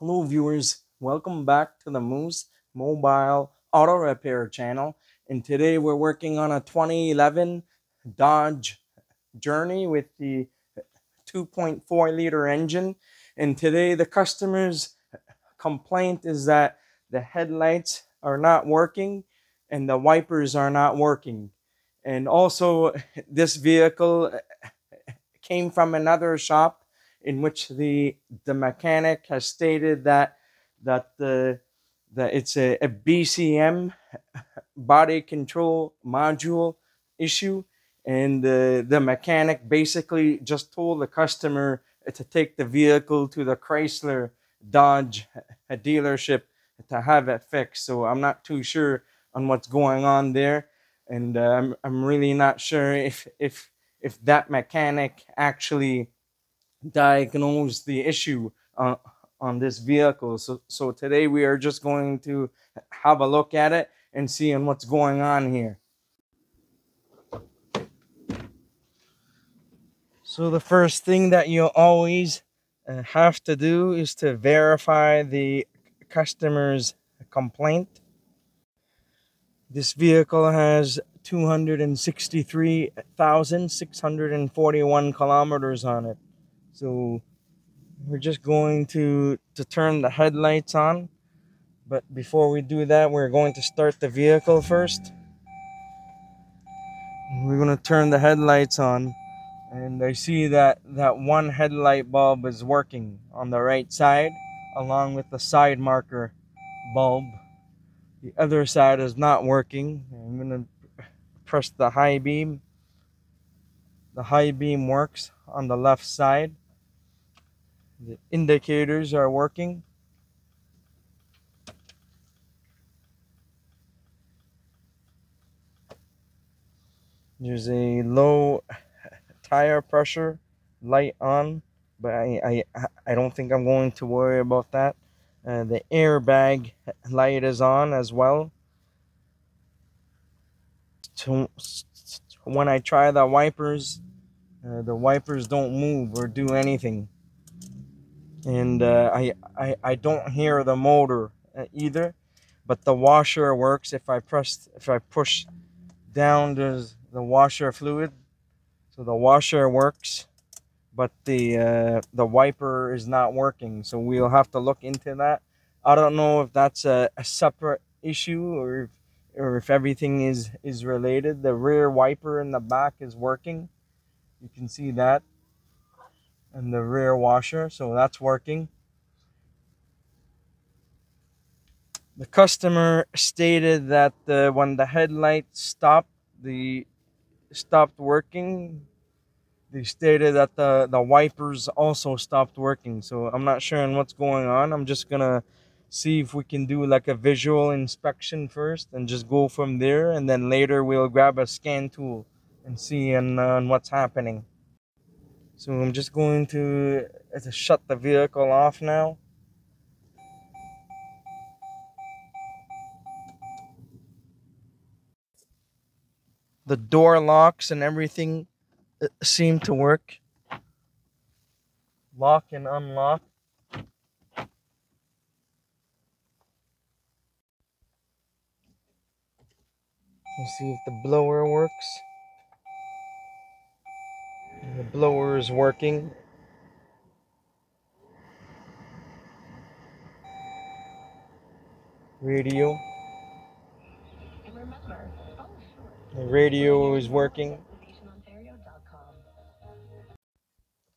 Hello viewers, welcome back to the Moose Mobile Auto Repair channel, and today we're working on a 2011 Dodge Journey with the 2.4 liter engine. And today the customer's complaint is that the headlights are not working and the wipers are not working. And also this vehicle came from another shop in which the mechanic has stated that it's a BCM body control module issue, and the mechanic basically just told the customer to take the vehicle to the Chrysler Dodge dealership to have it fixed. So I'm not too sure on what's going on there, and I'm really not sure if that mechanic actually diagnose the issue on this vehicle. So today we are just going to have a look at it and see what's going on here. So the first thing that you always have to do is to verify the customer's complaint. This vehicle has 263,641 kilometers on it. So we're just going to turn the headlights on, but before we do that, we're going to start the vehicle first. We're going to turn the headlights on, and I see that one headlight bulb is working on the right side, along with the side marker bulb. The other side is not working. I'm going to press the high beam. The high beam works on the left side. The indicators are working. There's a low tire pressure light on, but I don't think I'm going to worry about that. The airbag light is on as well. So when I try the wipers don't move or do anything. And I don't hear the motor either, but the washer works. If I push down, there's the washer fluid, so the washer works, but the wiper is not working. So we'll have to look into that. I don't know if that's a separate issue or if everything is related. The rear wiper in the back is working. You can see that. And the rear washer, so that's working. The customer stated that when the headlights stopped working, they stated that the wipers also stopped working. So I'm not sure what's going on. I'm just gonna see if we can do like a visual inspection first and just go from there, and then later we'll grab a scan tool and see and what's happening. So I'm just going to shut the vehicle off now. The door locks and everything seem to work. Lock and unlock. Let's see if the blower works. The blower is working. Radio. The radio is working.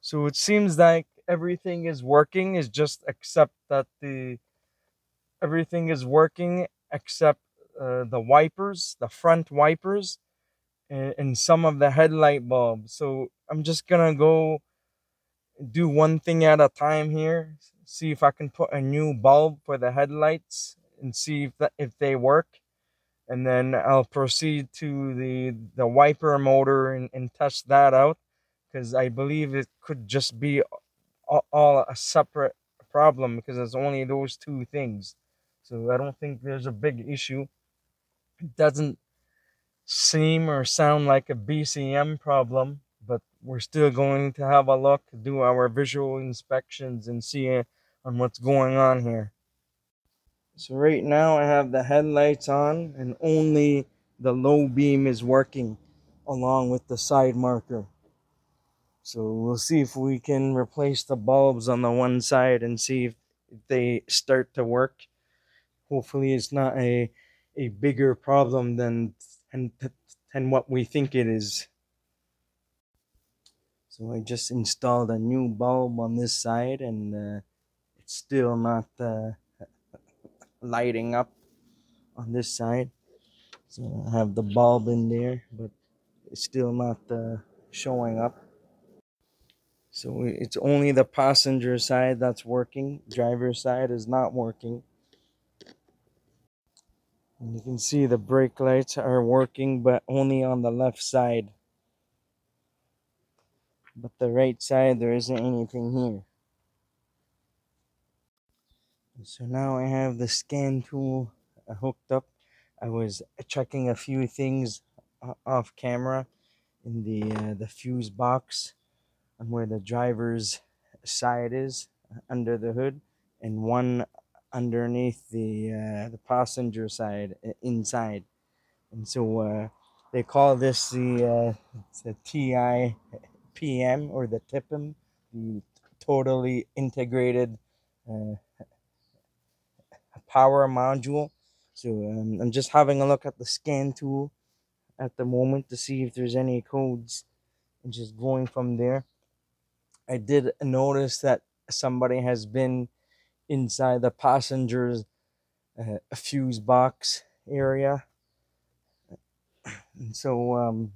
So it seems like everything is working, is just except that everything is working except the wipers, the front wipers, and some of the headlight bulbs. So I'm just gonna go do one thing at a time here, see if I can put a new bulb for the headlights and see if they work, and then I'll proceed to the wiper motor and test that out, because I believe it could just be all a separate problem, because it's only those two things. So I don't think there's a big issue. It doesn't seem or sound like a BCM problem, but we're still going to have a look, do our visual inspections, and see on what's going on here. So right now I have the headlights on and only the low beam is working along with the side marker. So we'll see if we can replace the bulbs on the one side and see if they start to work. Hopefully it's not a bigger problem than what we think it is. So I just installed a new bulb on this side and it's still not lighting up on this side. So I have the bulb in there, but it's still not showing up. So it's only the passenger side that's working. Driver's side is not working. And you can see the brake lights are working, but only on the left side. But the right side, there isn't anything here. So now I have the scan tool hooked up. I was checking a few things off camera in the fuse box, on where the driver's side is under the hood, and one underneath the passenger side inside. And so they call this the TIPM or the TIPM, the totally integrated power module. So I'm just having a look at the scan tool at the moment to see if there's any codes and just going from there. I did notice that somebody has been inside the passenger's fuse box area, and so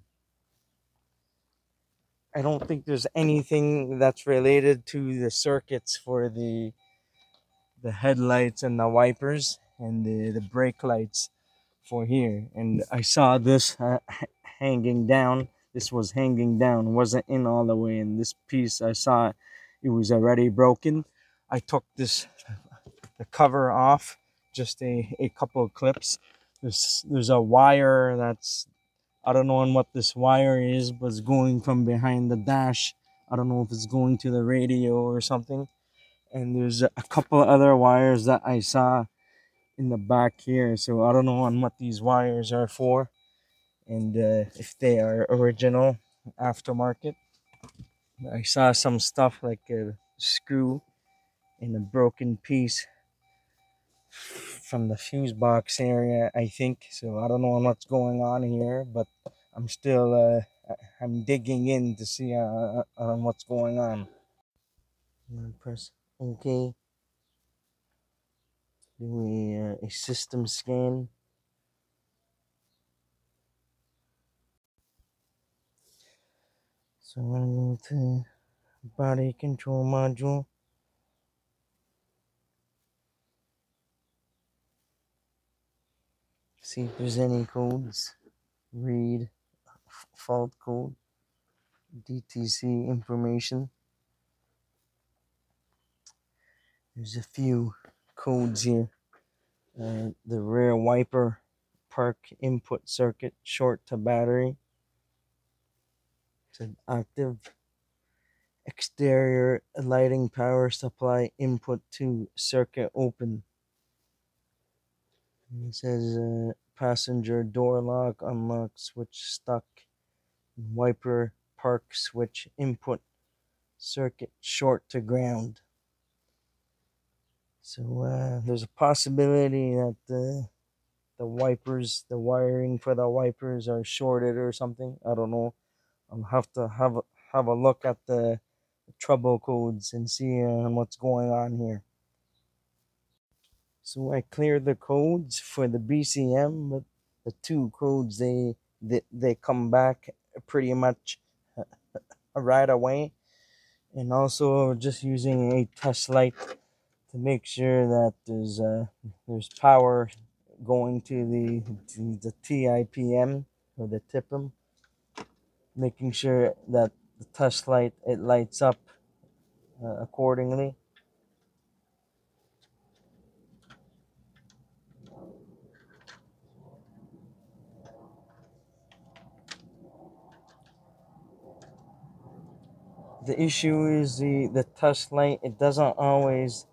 I don't think there's anything that's related to the circuits for the headlights and the wipers and the brake lights for here. And I saw this hanging down. This was hanging down, wasn't in all the way. And this piece, I saw it was already broken. I took the cover off, just a couple of clips. There's a wire that's, I don't know what this wire is, but it's going from behind the dash. I don't know if it's going to the radio or something. And there's a couple other wires that I saw in the back here. So I don't know on what these wires are for and if they are original aftermarket. I saw some stuff like a screw and a broken piece from the fuse box area, I think. So I don't know what's going on here, but I'm still I'm digging in to see what's going on. I'm gonna press okay, doing a system scan. So I'm gonna go to body control module. See if there's any codes. Read fault code, DTC information. There's a few codes here. The rear wiper park input circuit, short to battery. It's an active exterior lighting power supply input to circuit open. And it says passenger door lock, unlock switch stuck, wiper park switch input circuit short to ground. So there's a possibility that the wipers, the wiring for the wipers are shorted or something. I don't know. I'll have to have a look at the trouble codes and see what's going on here. So I cleared the codes for the BCM, but the two codes, they come back pretty much right away. And also just using a test light to make sure that there's power going to the TIPM or the TIPM, making sure that the test light, it lights up accordingly. The issue is the test light, it doesn't always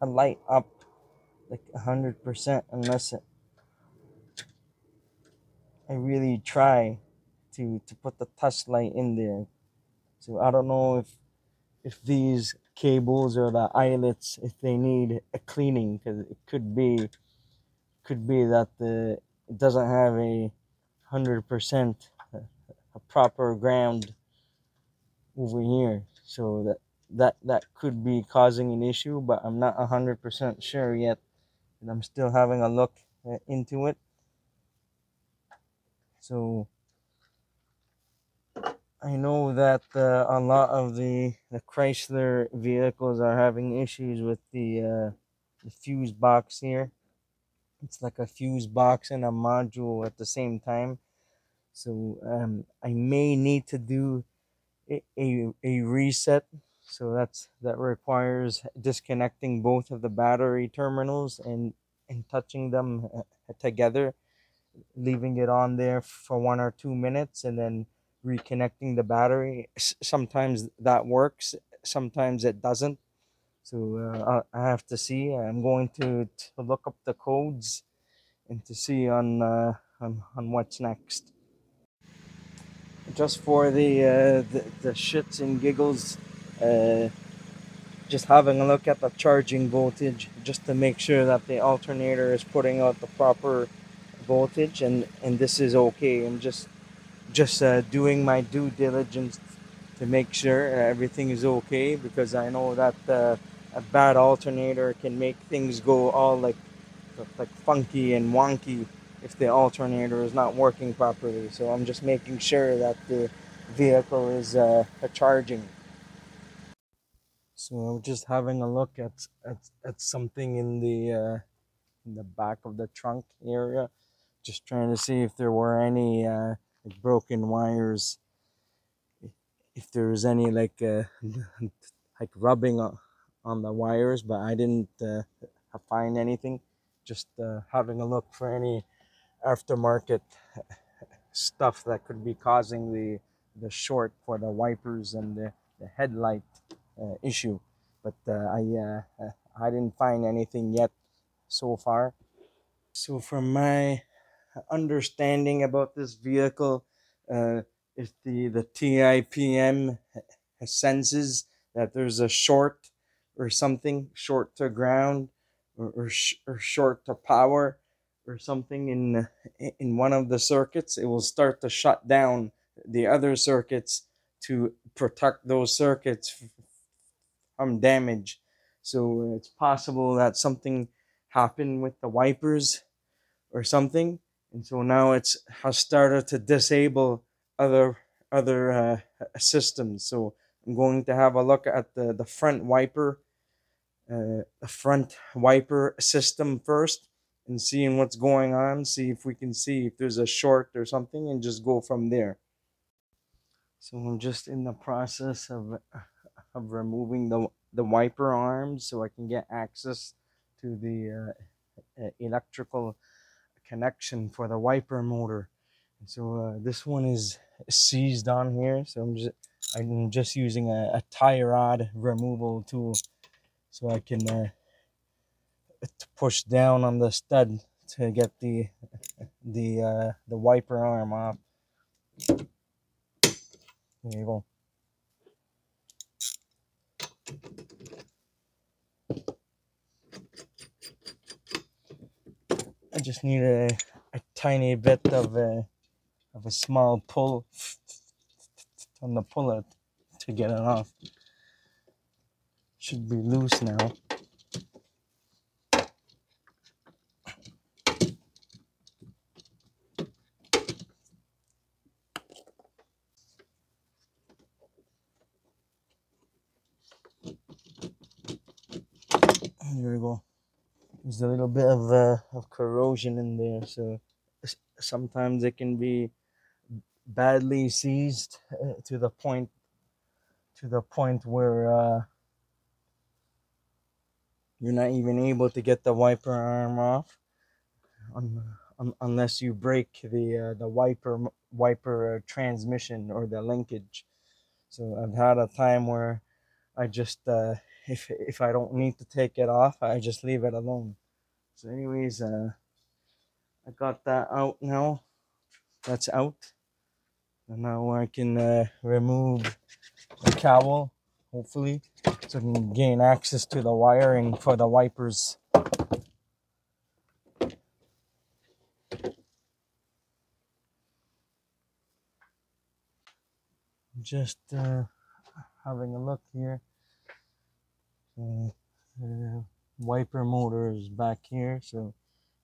a light up like 100% unless I really try to put the touch light in there. So I don't know if these cables or the eyelets, if they need a cleaning, because it could be that it doesn't have a 100% a proper ground over here, so that could be causing an issue. But I'm not 100% sure yet, and I'm still having a look into it. So I know that a lot of the Chrysler vehicles are having issues with the fuse box here. It's like a fuse box and a module at the same time. So I may need to do a reset. So that requires disconnecting both of the battery terminals and touching them together, leaving it on there for 1 or 2 minutes, and then reconnecting the battery. Sometimes that works, sometimes it doesn't. So I have to see. I'm going to look up the codes and to see on what's next. Just for the shits and giggles, just having a look at the charging voltage, just to make sure that the alternator is putting out the proper voltage, and this is okay. I'm just doing my due diligence to make sure everything is okay, because I know that a bad alternator can make things go all like funky and wonky if the alternator is not working properly. So I'm just making sure that the vehicle is charging. So I'm just having a look at something in the back of the trunk area, just trying to see if there were any broken wires, if there was any like rubbing on the wires, but I didn't find anything. Just having a look for any aftermarket stuff that could be causing the short for the wipers and the headlight issue. But I didn't find anything yet so far. So from my understanding about this vehicle, if the TIPM senses that there's a short or something, short to ground or short to power or something in one of the circuits, it will start to shut down the other circuits to protect those circuits from damage. So it's possible that something happened with the wipers or something, and so now it has started to disable other systems. So I'm going to have a look at the front wiper system first, and seeing what's going on, see if we can see if there's a short or something, and just go from there. So I'm just in the process of removing the wiper arm so I can get access to the electrical connection for the wiper motor. So this one is seized on here, so I'm just using a tie rod removal tool, so I can push down on the stud to get the wiper arm off. There you go. I just need a tiny bit of a small pull on the puller to get it off. Should be loose now. There we go. There's a little bit of corrosion in there, so sometimes it can be badly seized to the point where you're not even able to get the wiper arm off unless you break the wiper transmission or the linkage. So I've had a time where I just if I don't need to take it off, I just leave it alone. So anyways, I got that out now. That's out. And now I can remove the cowl, hopefully, so I can gain access to the wiring for the wipers. Just having a look here. Wiper motor is back here, so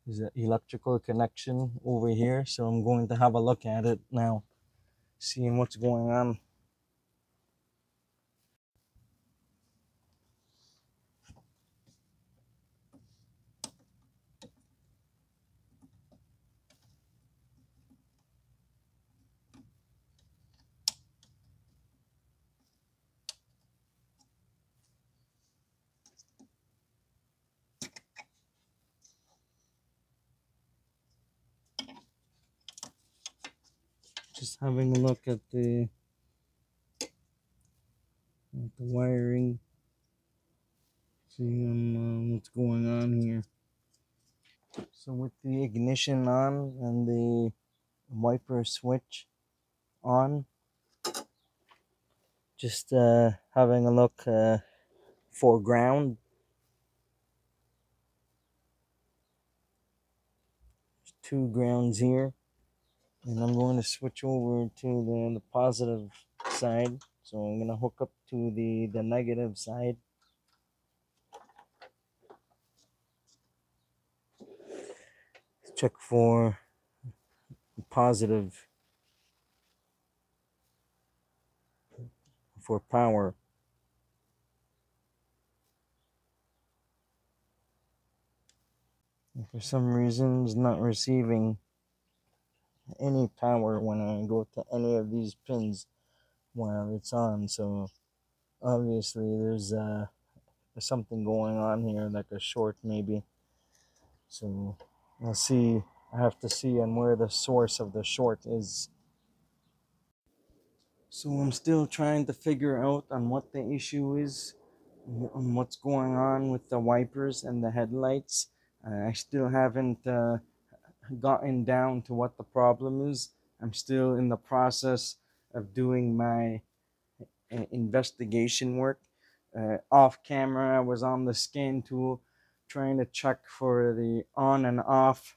there's an electrical connection over here, so I'm going to have a look at it now, seeing what's going on. Just having a look at the wiring, seeing what's going on here. So with the ignition on and the wiper switch on, just having a look for ground. There's two grounds here. And I'm going to switch over to the positive side. So I'm going to hook up to the negative side. Check for positive for power. And for some reason, it's not receiving any power when I go to any of these pins while it's on, so obviously there's something going on here, like a short maybe. So I'll see, I have to see and where the source of the short is. So I'm still trying to figure out on what the issue is, on what's going on with the wipers and the headlights. I still haven't gotten down to what the problem is. I'm still in the process of doing my investigation work. Off camera, I was on the scan tool trying to check for the on and off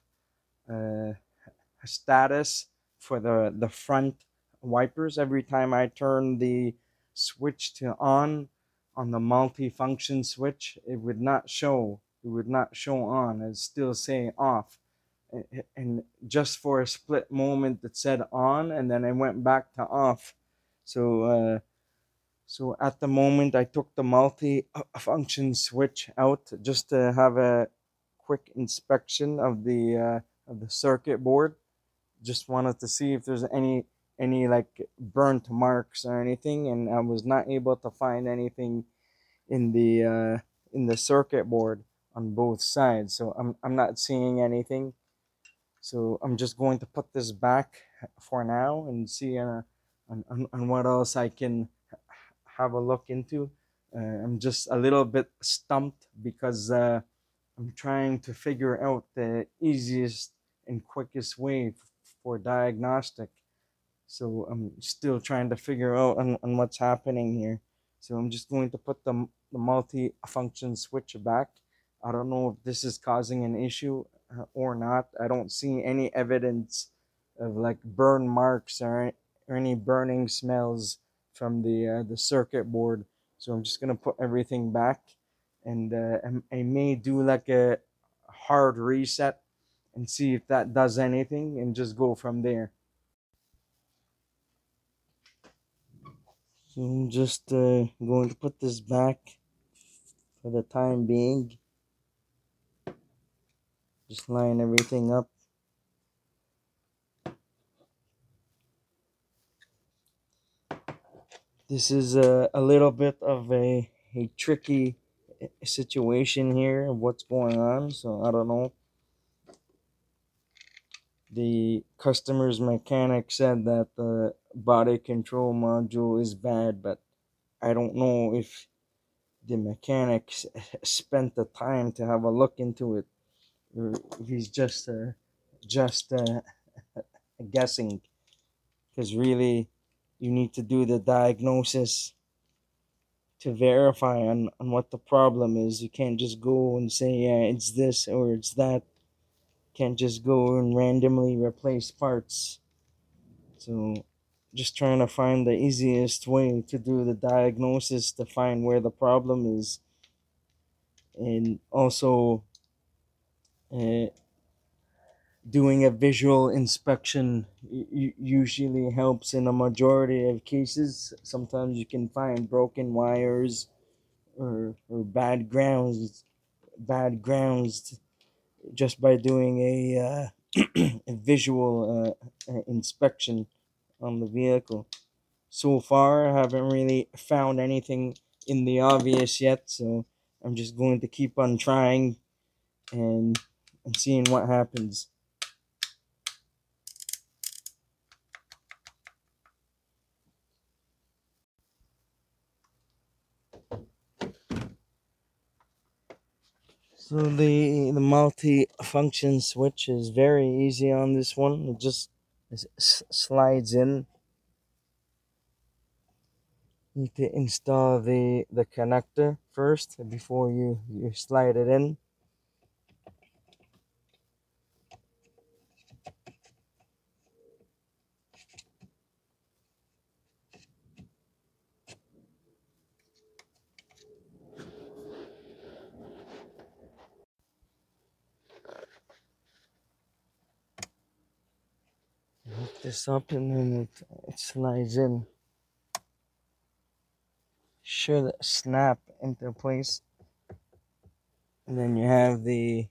status for the front wipers. Every time I turn the switch to on the multi-function switch, it would not show. It would not show on. It'd still say off. And just for a split moment it said on, and then I went back to off. So so at the moment I took the multi-function switch out just to have a quick inspection of the circuit board. Just wanted to see if there's any like burnt marks or anything, and I was not able to find anything in the circuit board on both sides. So I'm not seeing anything. So I'm just going to put this back for now and see on what else I can have a look into. I'm just a little bit stumped because I'm trying to figure out the easiest and quickest way for diagnostic. So I'm still trying to figure out on what's happening here. So I'm just going to put the multi-function switch back. I don't know if this is causing an issue or not. I don't see any evidence of like burn marks or any burning smells from the circuit board. So I'm just gonna put everything back, and I may do like a hard reset and see if that does anything, and just go from there. So I'm just going to put this back for the time being. Just line everything up. This is a little bit of a tricky situation here of what's going on. So I don't know. The customer's mechanic said that the body control module is bad, but I don't know if the mechanic spent the time to have a look into it. He's just guessing, because really you need to do the diagnosis to verify on what the problem is. You can't just go and say, yeah, it's this or it's that. You can't just go and randomly replace parts. So just trying to find the easiest way to do the diagnosis to find where the problem is. And also doing a visual inspection usually helps in a majority of cases. Sometimes you can find broken wires or bad grounds just by doing a visual inspection on the vehicle. So far, I haven't really found anything in the obvious yet, so I'm just going to keep on trying and seeing what happens. So the multi-function switch is very easy on this one. It just slides in. You need to install the connector first before you slide it in. Lift this up and then it slides in. Should snap into place. And then you have the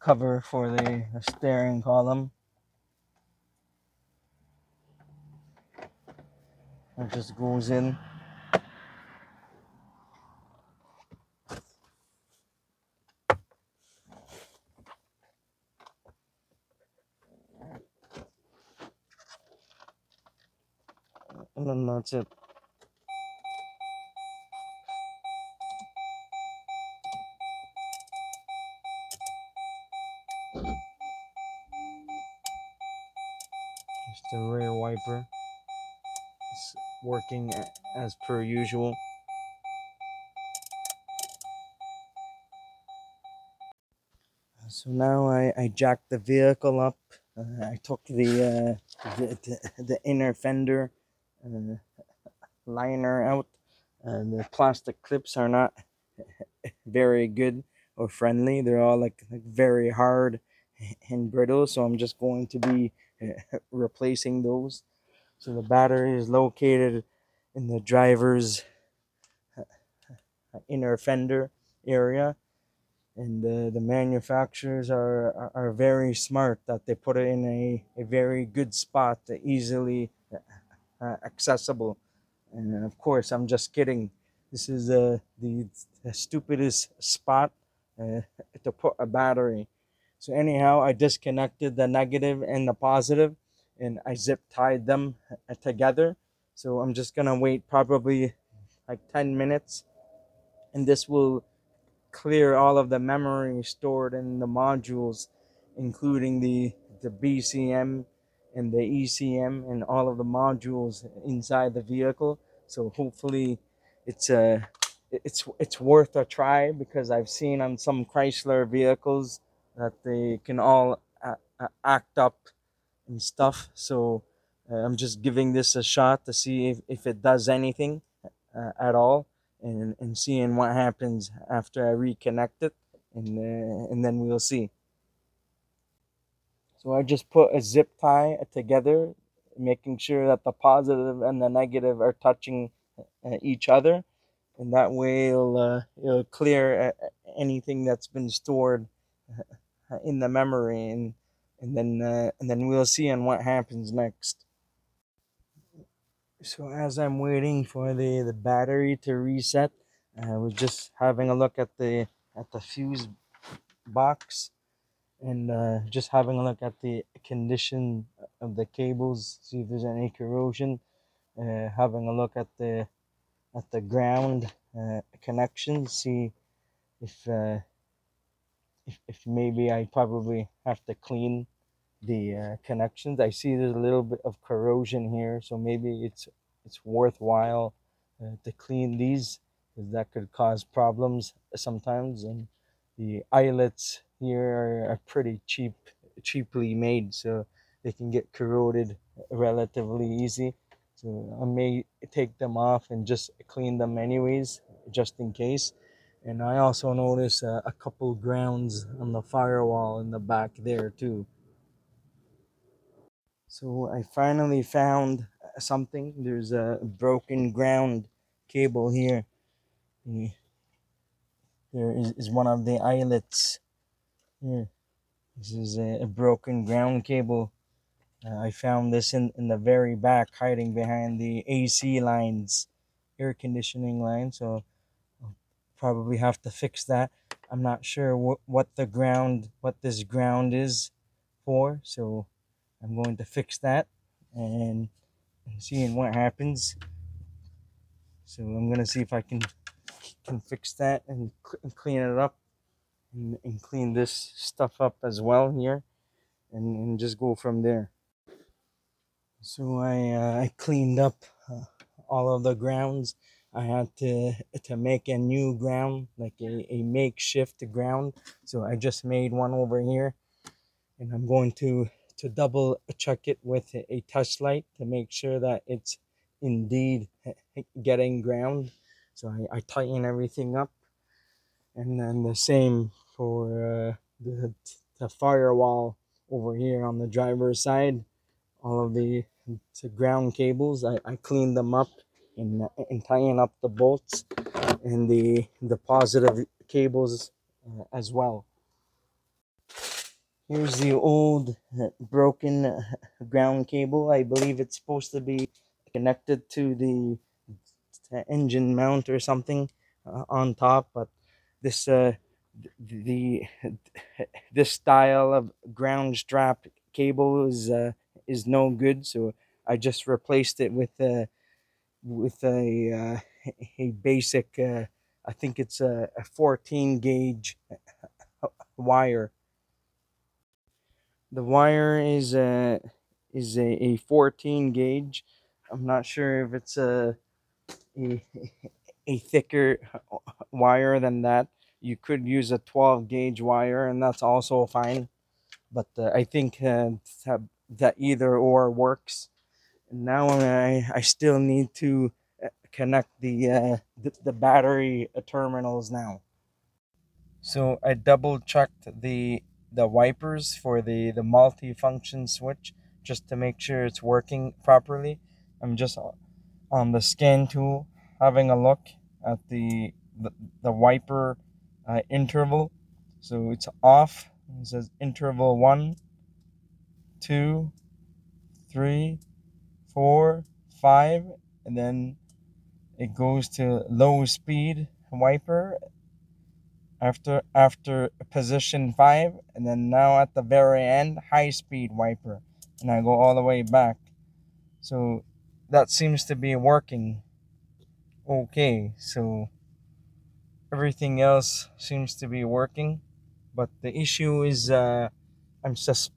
cover for the steering column. It just goes in. And then that's it. Just the rear wiper. It's working as per usual. So now I jacked the vehicle up. I took the inner fender liner out, and the plastic clips are not very good or friendly. They're all like very hard and brittle, so I'm just going to be replacing those. So the battery is located in the driver's inner fender area, and the manufacturers are very smart that they put it in a very good spot, easily accessible. And of course, I'm just kidding. This is the stupidest spot to put a battery. So anyhow, I disconnected the negative and the positive, and I zip tied them together. So I'm just gonna wait probably like 10 minutes, and this will clear all of the memory stored in the modules, including the BCM and the ECM and all of the modules inside the vehicle. So hopefully it's worth a try, because I've seen on some Chrysler vehicles that they can all act up and stuff. So I'm just giving this a shot to see if it does anything at all, and seeing what happens after I reconnect it, and then we'll see. So I just put a zip tie together, making sure that the positive and the negative are touching each other, and that way it'll clear anything that's been stored in the memory, and then we'll see on what happens next. So as I'm waiting for the battery to reset, I was just having a look at the fuse box. and just having a look at the condition of the cables, see if there's any corrosion, having a look at the ground connection, see if maybe I probably have to clean the connections. I see there's a little bit of corrosion here, so maybe it's worthwhile to clean these, because that could cause problems sometimes. And the eyelets here are pretty cheaply made, so they can get corroded relatively easy. So I may take them off and just clean them anyways, just in case. And I also notice a couple grounds on the firewall in the back there too. So I finally found something. There's a broken ground cable here. There is one of the eyelets here. This is a broken ground cable. I found this in the very back, hiding behind the AC lines, air conditioning line. So I'll probably have to fix that. I'm not sure what this ground is for, so I'm going to fix that and seeing what happens. So I'm gonna see if I can fix that and clean it up, and clean this stuff up as well here, and just go from there. So I cleaned up all of the grounds. I had to make a new ground, like a makeshift ground. So I just made one over here, and I'm going to double check it with a touch light to make sure that it's indeed getting ground. So I tighten everything up, and then the same for the firewall over here on the driver's side. All of the ground cables, I clean them up and tying up the bolts and the positive cables as well. Here's the old broken ground cable. I believe it's supposed to be connected to the engine mount or something on top, but this this style of ground strap cable is no good, so I just replaced it with a basic I think it's a 14 gauge wire. The wire is a 14 gauge. I'm not sure if it's a thicker wire than that. You could use a 12 gauge wire, and that's also fine, but I think that either or works. And now I still need to connect the battery terminals now. So I double checked the wipers for the multi-function switch, just to make sure it's working properly. I'm just on the scan tool having a look at the wiper interval. So it's off. It says interval 1, 2, 3, 4, 5, and then it goes to low speed wiper after position 5, and then now at the very end, high speed wiper, and I go all the way back. So that seems to be working okay. So everything else seems to be working, but the issue is most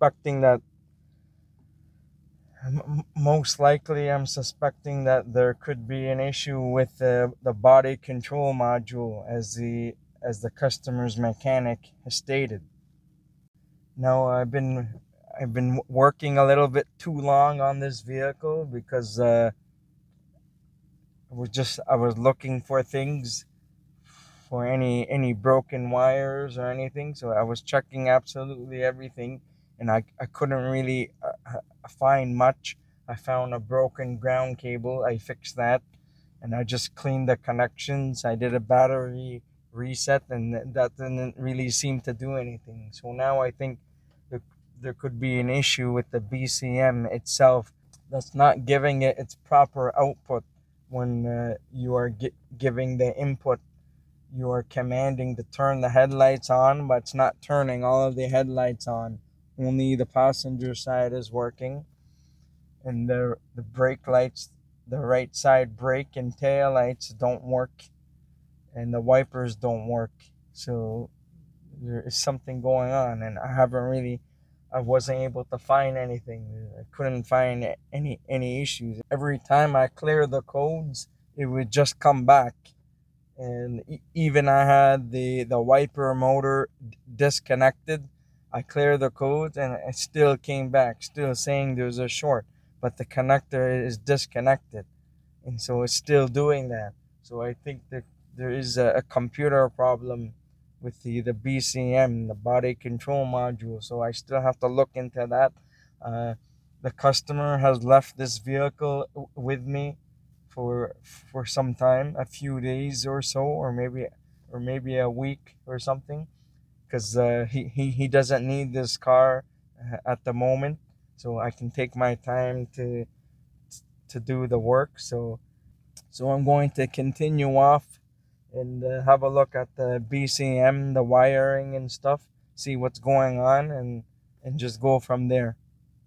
likely I'm suspecting that there could be an issue with the body control module, as the customer's mechanic has stated. Now I've been working a little bit too long on this vehicle, because I was looking for things, for any broken wires or anything. So I was checking absolutely everything, and I couldn't really find much. I found a broken ground cable. I fixed that, and I just cleaned the connections. I did a battery reset, and that didn't really seem to do anything. So now I think there could be an issue with the BCM itself. That's not giving it its proper output when you are giving the input you're commanding to turn the headlights on, but it's not turning all of the headlights on. Only the passenger side is working. And the brake lights, the right side brake and tail lights don't work. And the wipers don't work. So there is something going on. And I wasn't able to find anything. I couldn't find any issues. Every time I cleared the codes, it would just come back. And even I had the wiper motor disconnected. I cleared the codes and it still came back, still saying there's a short, but the connector is disconnected. And so it's still doing that. So I think that there is a computer problem with the BCM, the body control module. So I still have to look into that. The customer has left this vehicle with me for some time, a few days or so, or maybe a week or something, because he doesn't need this car at the moment. So I can take my time to do the work. So I'm going to continue off and have a look at the BCM, the wiring and stuff, see what's going on, and just go from there.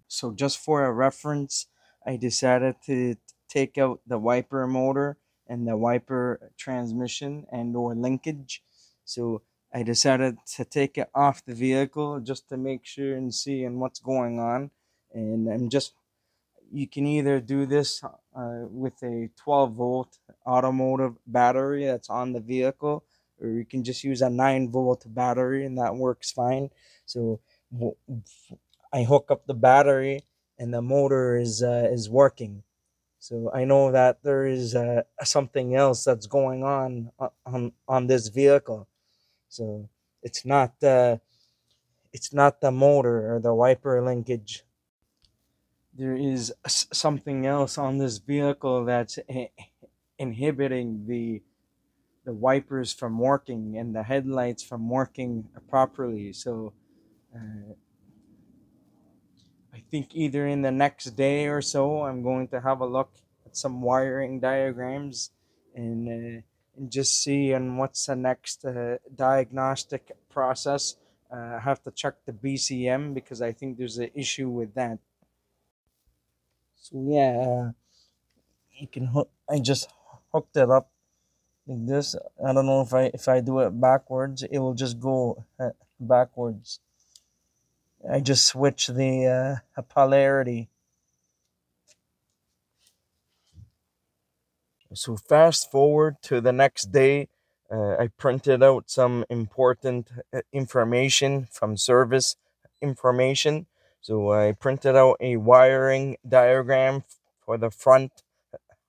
So just for a reference, I decided to take out the wiper motor and the wiper transmission and/or linkage. So I decided to take it off the vehicle just to make sure and see what's going on. And you can either do this with a 12-volt automotive battery that's on the vehicle, or you can just use a 9-volt battery, and that works fine. So I hook up the battery, and the motor is working. So I know that there is something else that's going on this vehicle. So it's not the motor or the wiper linkage. There is something else on this vehicle that's inhibiting the wipers from working and the headlights from working properly. So I think either in the next day or so, I'm going to have a look at some wiring diagrams and just see what's the next diagnostic process. I have to check the BCM because I think there's an issue with that. So yeah, I just hooked it up like this. I don't know if I do it backwards, it will just go backwards. I just switch the polarity. So fast forward to the next day, I printed out some important information from service information. So I printed out a wiring diagram for the front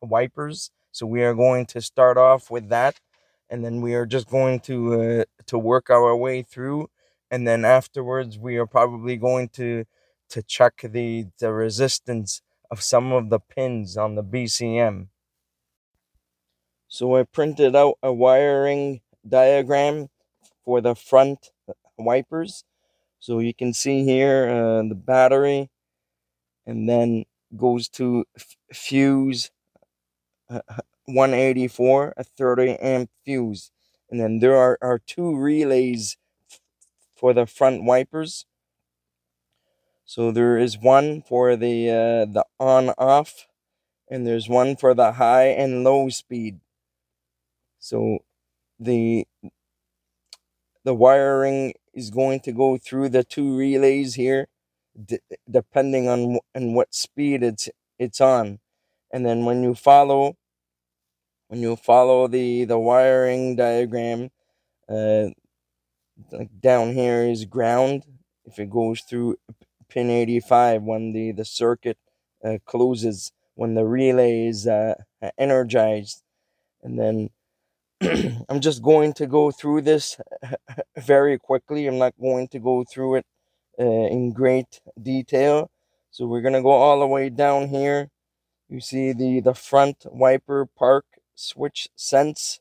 wipers. So we are going to start off with that, and then we are just going to work our way through. And then afterwards, we are probably going to check the resistance of some of the pins on the BCM. So I printed out a wiring diagram for the front wipers. So you can see here the battery, and then goes to fuse 184, a 30-amp fuse. And then there are two relays for the front wipers. So there is one for the on-off, and there's one for the high and low speed. So the wiring is going to go through the two relays here, depending on what speed it's on. And then when you follow the wiring diagram, like down here is ground. If it goes through pin 85, when the circuit closes, when the relay is energized. And then I'm just going to go through this very quickly. I'm not going to go through it in great detail. So we're going to go all the way down here. You see the front wiper park switch sense.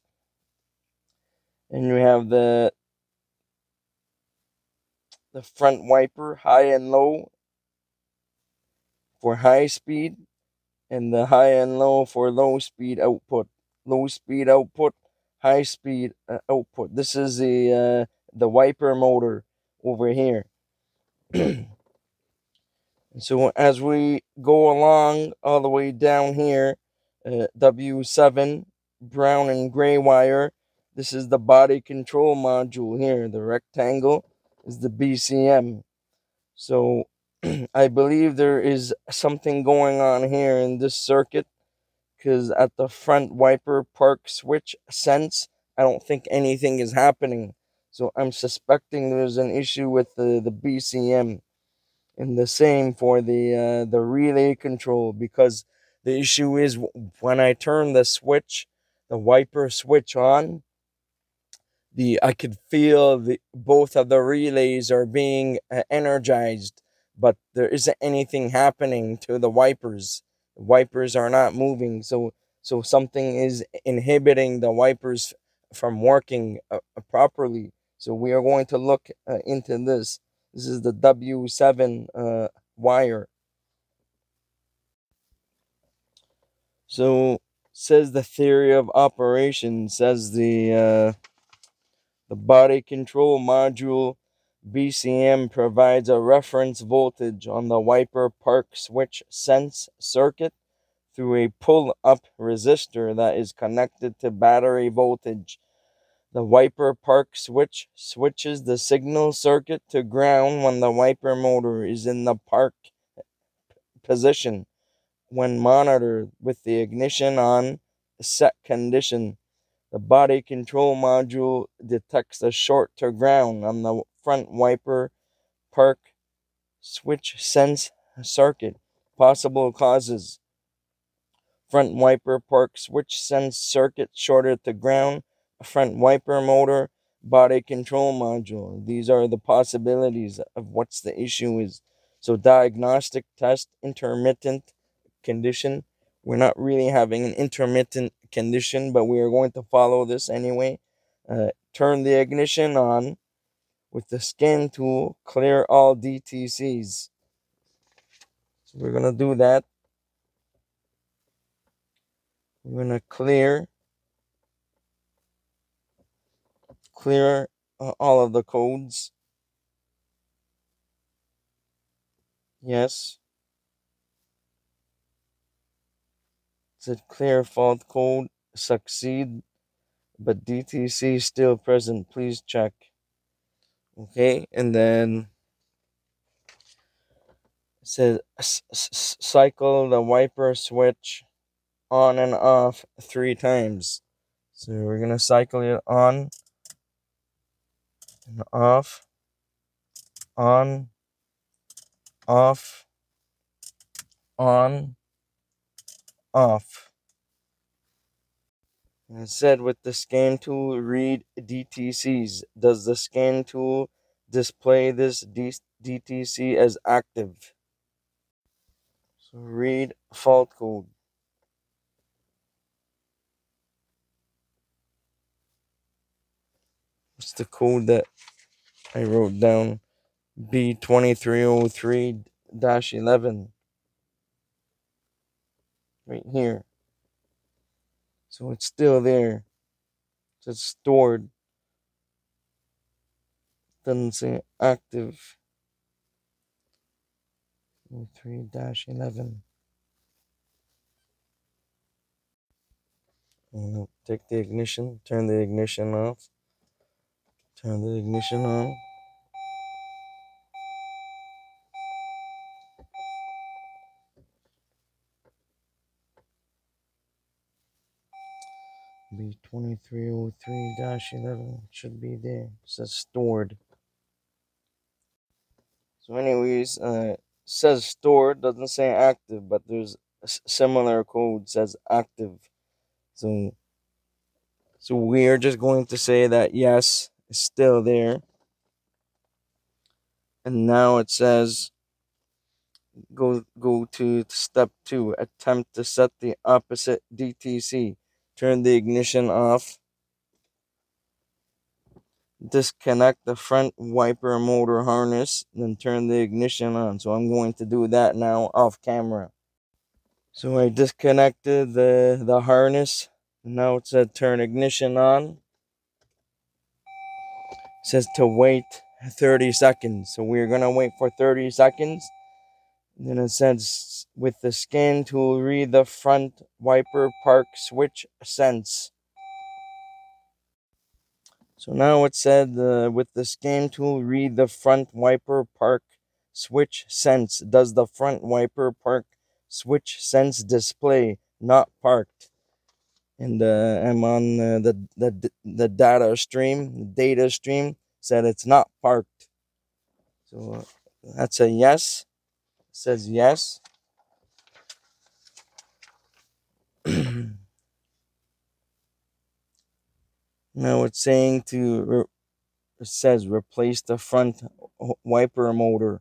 And you have the front wiper high and low for high speed, and the high and low for low speed output. Low speed output, high speed output. This is the wiper motor over here. And so as we go along all the way down here, W7 brown and gray wire, this is the body control module here. The rectangle is the BCM. So I believe there is something going on here in this circuit, because at the front wiper park switch sense, I don't think anything is happening. So I'm suspecting there's an issue with the BCM, and the same for the relay control, because the issue is when I turn the switch, the wiper switch on, I could feel both of the relays are being energized, but there isn't anything happening to the wipers. The wipers are not moving, so something is inhibiting the wipers from working properly. So we are going to look into this. This is the W7 wire. So says the theory of operation, says the body control module BCM provides a reference voltage on the wiper park switch sense circuit through a pull-up resistor that is connected to battery voltage. The wiper park switch switches the signal circuit to ground when the wiper motor is in the park position. When monitored with the ignition on set condition, the body control module detects a short to ground on the front wiper park switch sense circuit. Possible causes: front wiper park switch sense circuit shorted to ground, front wiper motor, body control module. These are the possibilities of what's the issue is. So diagnostic test, intermittent condition. We're not really having an intermittent condition, but we are going to follow this anyway. Turn the ignition on with the scan tool, clear all DTCs. So we're going to do that. We're going to clear all of the codes. Yes. It said clear fault code, succeed, but DTC still present, please check. Okay, and then it says cycle the wiper switch on and off 3 times. So we're going to cycle it on and off, on, off, on, off. And it said with the scan tool, read DTCs. Does the scan tool display this DTC as active? So read fault code. What's the code that I wrote down? B2303-11. Right here. So it's still there. So it's stored. Doesn't say active. 23-11. Take the ignition. Turn the ignition off. Turn the ignition on. B2303-11 should be there. It says stored. So anyways, says stored, doesn't say active, but there's a similar code says active. So we are just going to say that yes, is still there. And now it says go to step 2, attempt to set the opposite DTC. Turn the ignition off, disconnect the front wiper motor harness, then turn the ignition on. So I'm going to do that now off camera. So I disconnected the harness Now it said turn ignition on. It says to wait 30 seconds. So we're going to wait for 30 seconds. And then it says with the scan to read the front wiper park switch sense. So now it said with the scan tool, read the front wiper park switch sense. Does the front wiper park switch sense display not parked? And I'm on the data stream. Data stream said it's not parked. So that's a yes. It says yes. Now it's saying to, it says replace the front wiper motor.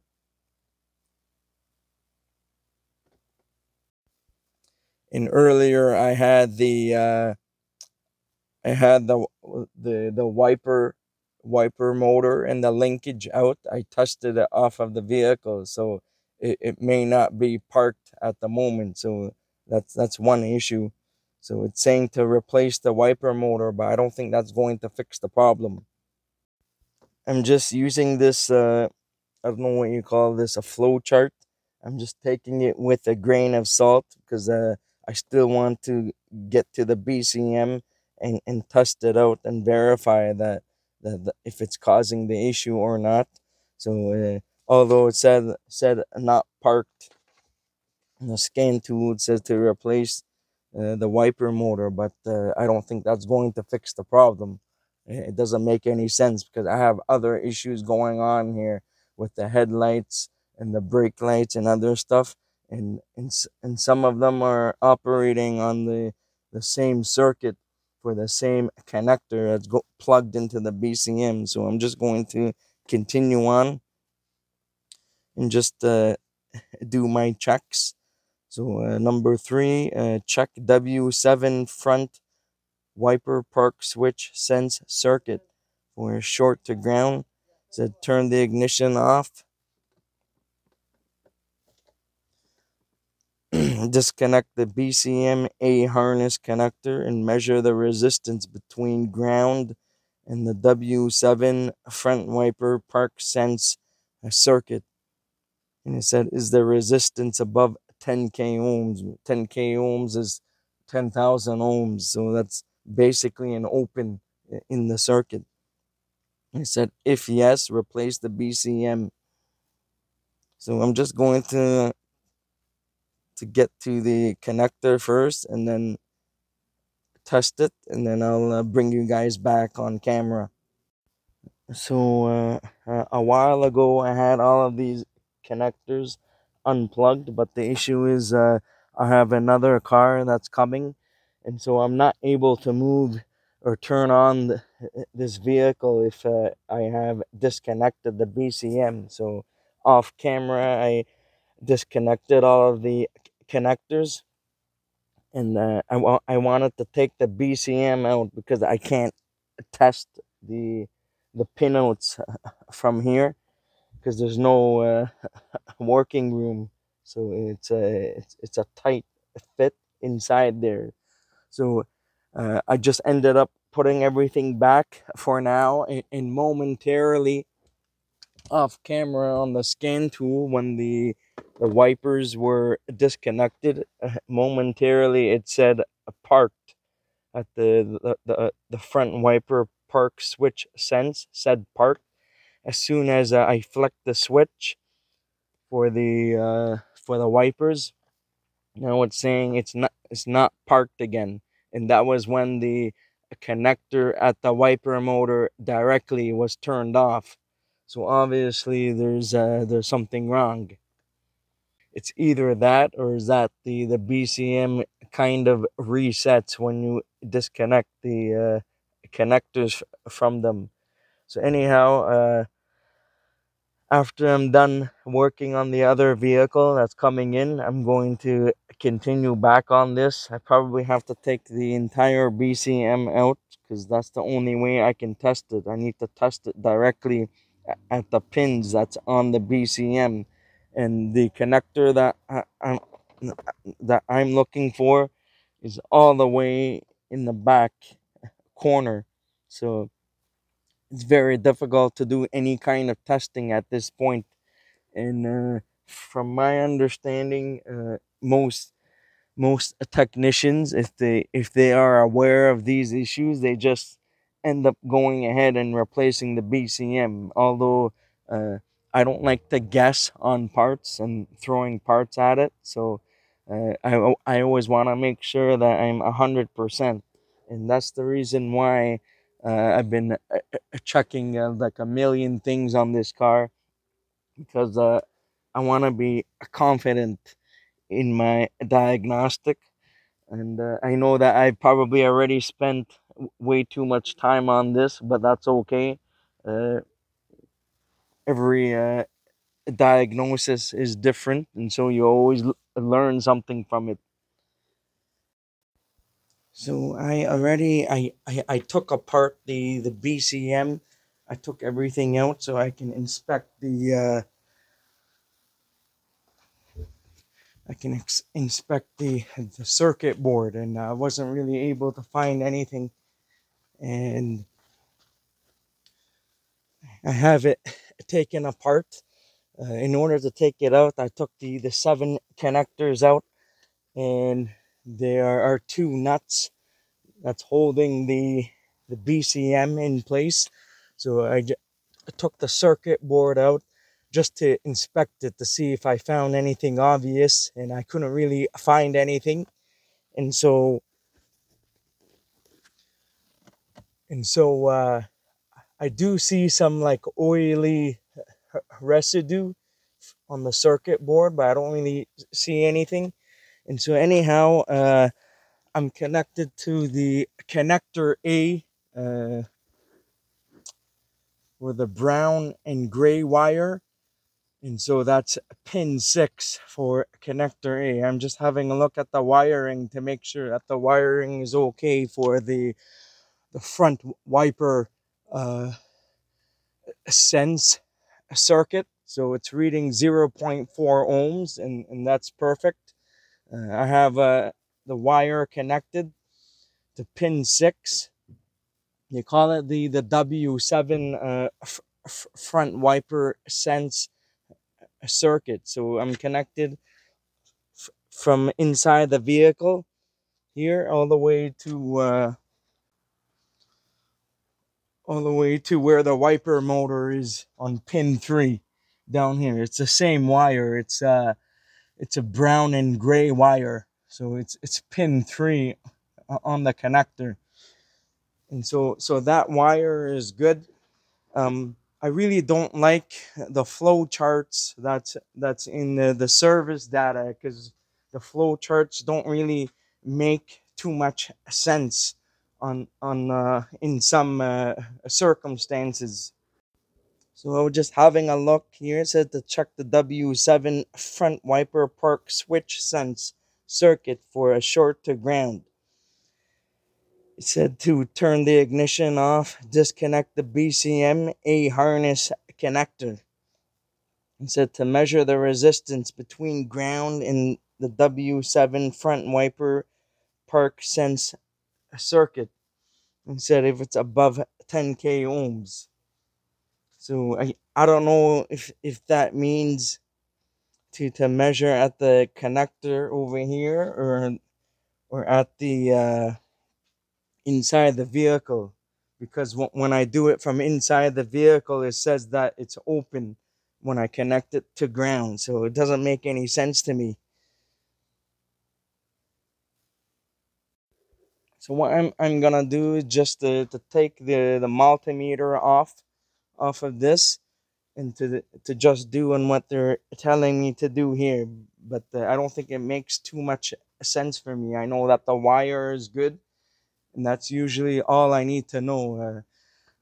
And earlier I had the wiper motor and the linkage out. I tested it off of the vehicle, so it may not be parked at the moment. So that's one issue. So it's saying to replace the wiper motor, but I don't think that's going to fix the problem. I'm just using this, I don't know what you call this, a flow chart. I'm just taking it with a grain of salt because I still want to get to the BCM and test it out and verify that if it's causing the issue or not. So although it said not parked, the scan tool, it says to replace the wiper motor, but I don't think that's going to fix the problem. It doesn't make any sense because I have other issues going on here with the headlights and the brake lights and other stuff, and some of them are operating on the same circuit for the same connector that's plugged into the BCM. So I'm just going to continue on and just do my checks. So number 3, check W7 front wiper park switch sense circuit for short to ground. It said turn the ignition off. Disconnect the BCM A harness connector and measure the resistance between ground and the W7 front wiper park sense circuit. And it said, is the resistance above 10k ohms? 10k ohms is 10,000 ohms, so that's basically an open in the circuit. I said if yes, replace the BCM. So I'm just going to get to the connector first and then test it, and then I'll bring you guys back on camera. So a while ago I had all of these connectors unplugged, but the issue is I have another car that's coming, and so I'm not able to move or turn on this vehicle if I have disconnected the BCM. So off camera I disconnected all of the connectors, and I wanted to take the BCM out because I can't test the pinouts from here because there's no working room, so it's a tight fit inside there. So I just ended up putting everything back for now, and momentarily off camera on the scan tool, when the wipers were disconnected, momentarily it said parked at the front wiper park switch sense, said parked. As soon as I flick the switch for the wipers, now it's saying it's not parked again, and that was when the connector at the wiper motor directly was turned off. So obviously there's something wrong. It's either that, or is that the BCM kind of resets when you disconnect the connectors from them. So anyhow, after I'm done working on the other vehicle that's coming in, I'm going to continue back on this. I probably have to take the entire BCM out because that's the only way I can test it. I need to test it directly at the pins that's on the BCM. And the connector that I'm looking for is all the way in the back corner. So it's very difficult to do any kind of testing at this point. And from my understanding, most technicians, if they are aware of these issues, they just end up going ahead and replacing the BCM. Although I don't like to guess on parts and throwing parts at it, so I always want to make sure that I'm 100%, and that's the reason why I've been checking like a million things on this car, because I want to be confident in my diagnostic. And I know that I probably already spent way too much time on this, but that's okay. Every diagnosis is different, and so you always learn something from it. So I took apart the BCM. I took everything out so I can inspect the circuit board, and I wasn't really able to find anything. And I have it taken apart. In order to take it out, I took the 7 connectors out, and there are 2 nuts that's holding the BCM in place. So I took the circuit board out just to inspect it, to see if I found anything obvious, and I couldn't really find anything. And so I do see some like oily residue on the circuit board, but I don't really see anything. And so anyhow, I'm connected to the connector A, with the brown and gray wire. And so that's pin 6 for connector A. I'm just having a look at the wiring to make sure that the wiring is okay for the front wiper sense circuit. So it's reading 0.4 ohms, and that's perfect. I have the wire connected to pin 6. They call it the W7 front wiper sense circuit. So I'm connected from inside the vehicle here all the way to where the wiper motor is on pin 3 down here. It's the same wire. It's a brown and gray wire. So it's pin 3 on the connector. And so that wire is good. I really don't like the flow charts that's in the service data, because the flow charts don't really make too much sense on in some circumstances. So I was just having a look here. It said to check the W7 front wiper park switch sense circuit for a short to ground. It said to turn the ignition off, disconnect the BCM A harness connector. It said to measure the resistance between ground and the W7 front wiper park sense circuit. It said if it's above 10k ohms. So I don't know if that means to measure at the connector over here or at the inside the vehicle, because when I do it from inside the vehicle, it says that it's open when I connect it to ground. So it doesn't make any sense to me. So what I'm gonna do is just to take the multimeter off of this, and to just doing what they're telling me to do here. But I don't think it makes too much sense for me. I know that the wire is good, and that's usually all I need to know.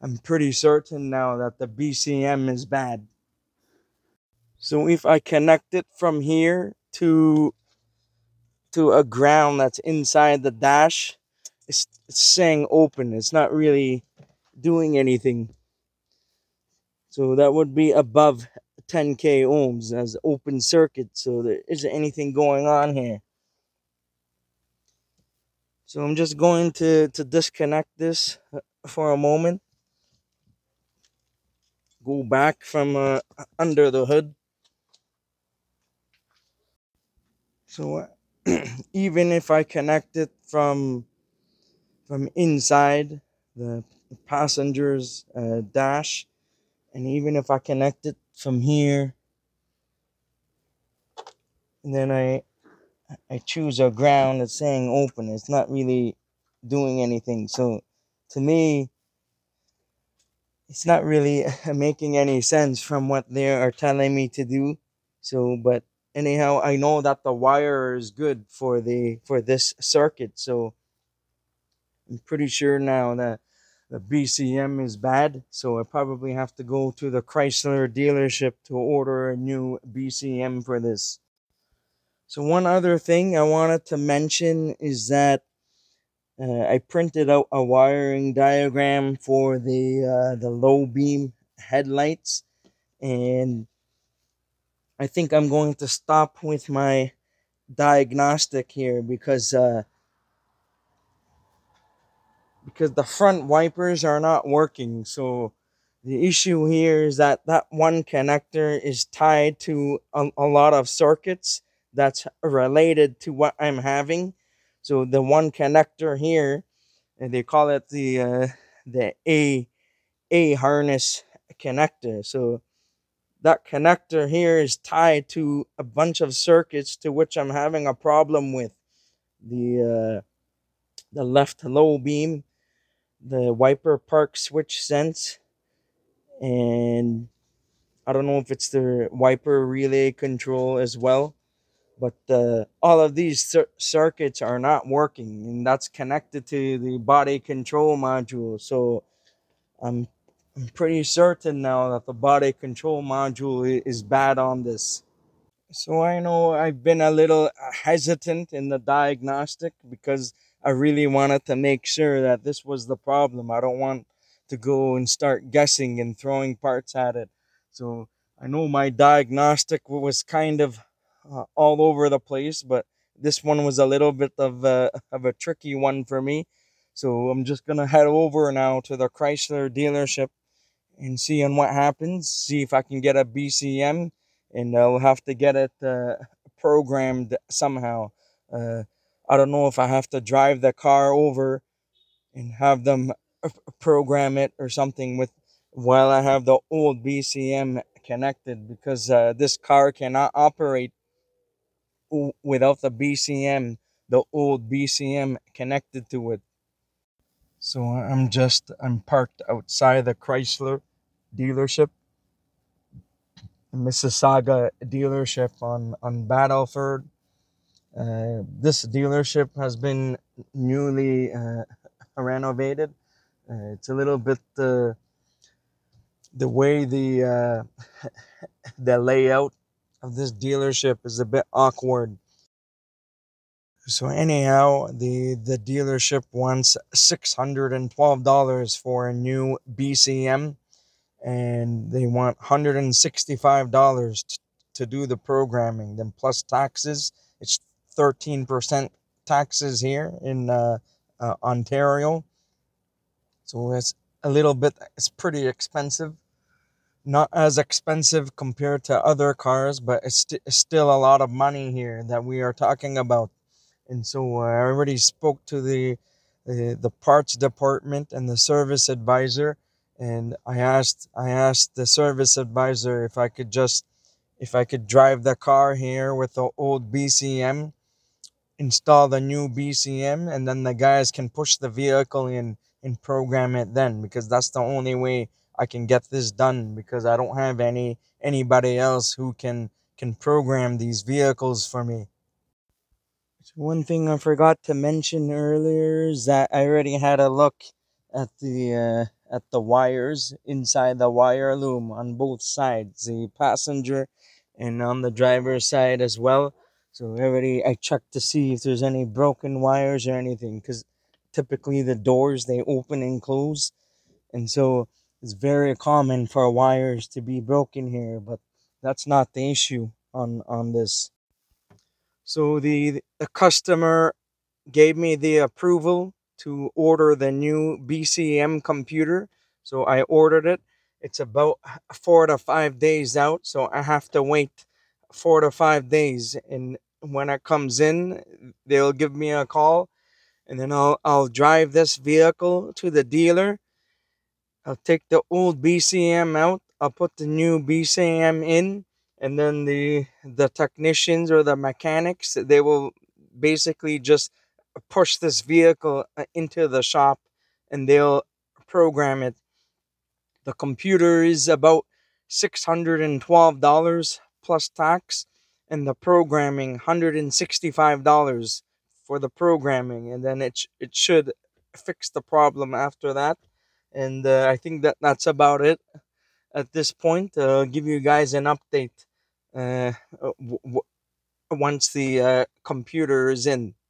I'm pretty certain now that the BCM is bad. So if I connect it from here to a ground that's inside the dash, it's saying open. It's not really doing anything. So that would be above 10k ohms as open circuit. So there isn't anything going on here. So I'm just going to disconnect this for a moment. Go back from under the hood. So even if I connect it from inside the passenger's dash, and even if I connect it from here, and then I choose a ground that's saying open, it's not really doing anything. So to me, it's not really making any sense from what they are telling me to do. So, but anyhow, I know that the wire is good for this circuit. So I'm pretty sure now that the BCM is bad. So I probably have to go to the Chrysler dealership to order a new BCM for this. So one other thing I wanted to mention is that I printed out a wiring diagram for the low beam headlights, and I think I'm going to stop with my diagnostic here because the front wipers are not working. So the issue here is that that one connector is tied to a lot of circuits that's related to what I'm having. So the one connector here, and they call it the A harness connector. So that connector here is tied to a bunch of circuits to which I'm having a problem with. The left low beam, the wiper park switch sense, and I don't know if it's the wiper relay control as well. But all of these circuits are not working, and that's connected to the body control module. So I'm pretty certain now that the body control module is bad on this. So I know I've been a little hesitant in the diagnostic because I really wanted to make sure that this was the problem. I don't want to go and start guessing and throwing parts at it. So I know my diagnostic was kind of all over the place, but this one was a little bit of a tricky one for me. So I'm just gonna head over now to the Chrysler dealership and see what happens, see if I can get a BCM, and I'll have to get it programmed somehow. I don't know if I have to drive the car over and have them program it or something with while I have the old BCM connected, because this car cannot operate without the BCM, the old BCM connected to it. So I'm parked outside the Chrysler dealership, Mississauga dealership on Battleford. This dealership has been newly renovated. It's a little bit the way the layout of this dealership is a bit awkward. So anyhow, the dealership wants $612 for a new BCM, and they want $165 to do the programming. Then plus taxes, it's 13% taxes here in Ontario. So it's a little bit, it's pretty expensive. Not as expensive compared to other cars, but it's still a lot of money here that we are talking about. And so I already spoke to the parts department and the service advisor, and I asked the service advisor if I could drive the car here with the old BCM, install the new BCM, and then the guys can push the vehicle in and program it then, because that's the only way I can get this done, because I don't have anybody else who can program these vehicles for me. So one thing I forgot to mention earlier is that I already had a look at the wires inside the wire loom on both sides, the passenger and on the driver's side as well. So I checked to see if there's any broken wires or anything, because typically the doors, they open and close, and so it's very common for wires to be broken here, but that's not the issue on this. So the customer gave me the approval to order the new BCM computer. So I ordered it. It's about 4 to 5 days out, so I have to wait 4 to 5 days, and when it comes in, they'll give me a call, and then I'll drive this vehicle to the dealer. I'll take the old BCM out, I'll put the new BCM in, and then the technicians or the mechanics, they will basically just push this vehicle into the shop and they'll program it. The computer is about $612 plus tax, and the programming $165 for the programming, and then it should fix the problem after that. And I think that's about it at this point. I'll give you guys an update once the computer is in.